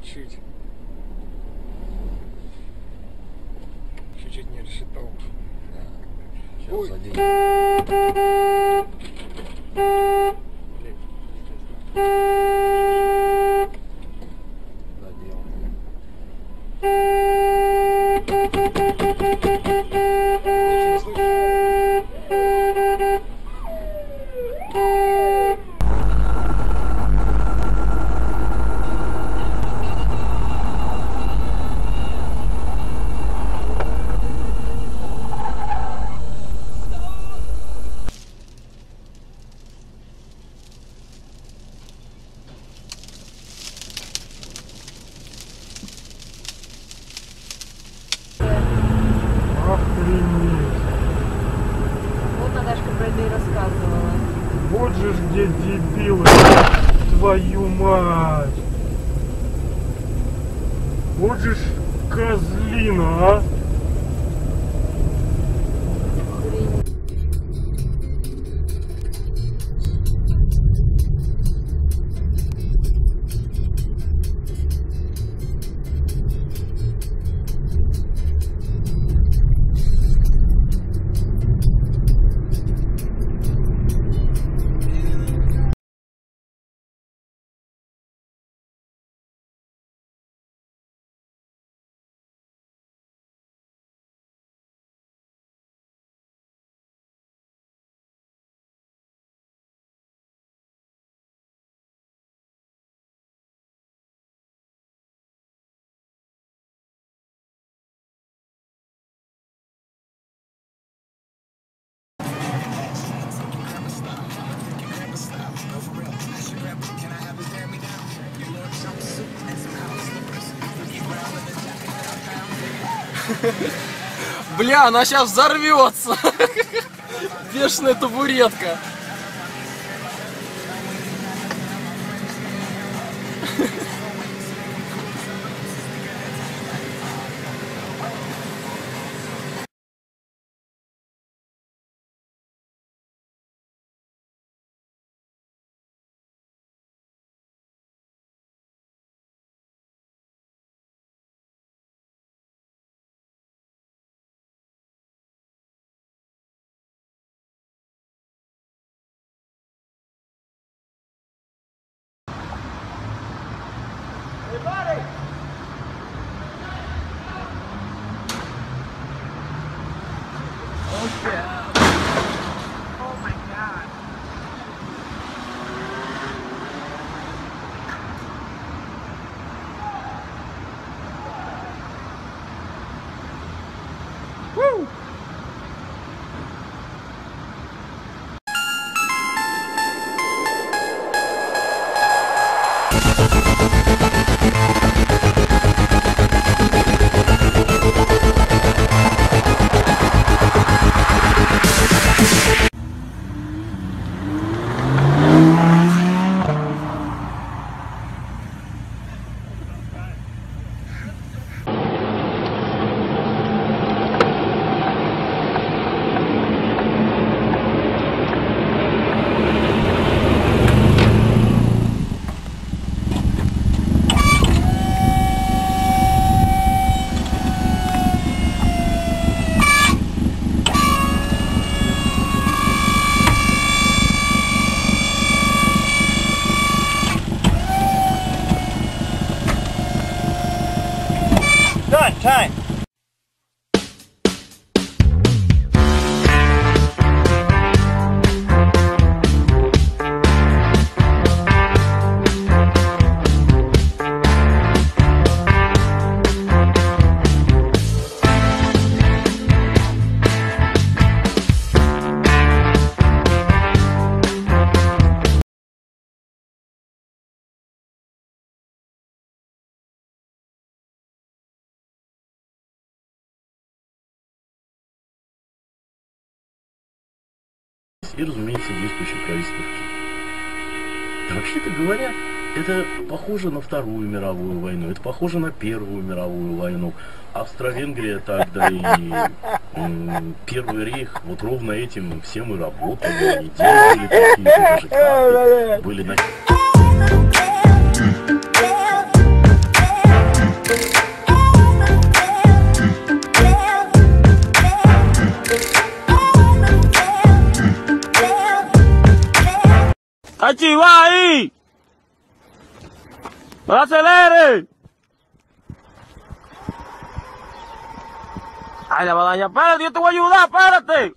чуть-чуть. Чуть-чуть не рассчитал. Да. Ой. Где дебилы, твою мать! Вот же ж козлина, а! Бля, она сейчас взорвется. Бешеная табуретка. Everybody! Oh, yeah. Time. И, разумеется, действующим правительством. Да, вообще-то говоря, это похоже на Вторую мировую войну, это похоже на Первую мировую войну. Австро-Венгрия тогда и Первый рейх вот ровно этим всем и работали, и делали такие же карты, были на... ¡Achi, va ahí! ¡No acelere! ¡Ay, la va a dañar! ¡Párate, yo te voy a ayudar! ¡Párate!